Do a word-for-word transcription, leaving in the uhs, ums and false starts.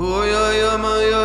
Oh yeah, yeah, my, yeah.